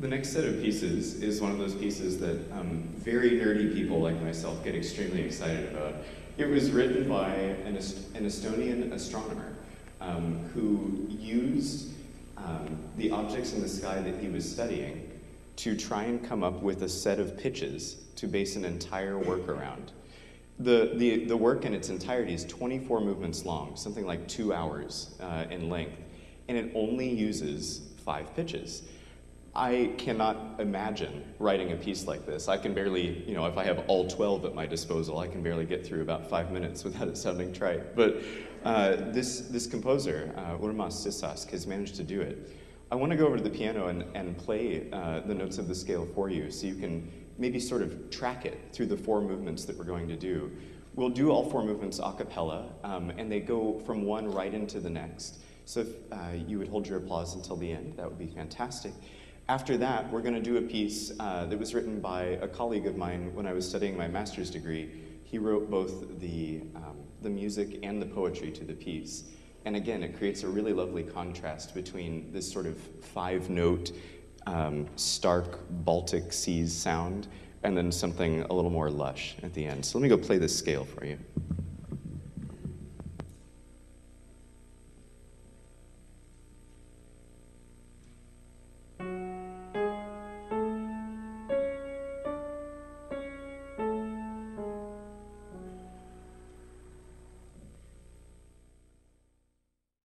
The next set of pieces is one of those pieces that very nerdy people like myself get extremely excited about. It was written by an Estonian astronomer who used the objects in the sky that he was studying to try and come up with a set of pitches to base an entire work around. The work in its entirety is 24 movements long, something like 2 hours in length, and it only uses 5 pitches. I cannot imagine writing a piece like this. I can barely, you know, if I have all 12 at my disposal, I can barely get through about 5 minutes without it sounding trite. But this composer, Urmas Sisask, has managed to do it. I want to go over to the piano and play the notes of the scale for you so you can maybe sort of track it through the 4 movements that we're going to do. We'll do all 4 movements a cappella, and they go from one right into the next. So if you would hold your applause until the end, that would be fantastic. After that, we're going to do a piece that was written by a colleague of mine when I was studying my master's degree. He wrote both the music and the poetry to the piece. And again, it creates a really lovely contrast between this sort of 5-note, stark Baltic Seas sound, and then something a little more lush at the end. So let me go play this scale for you.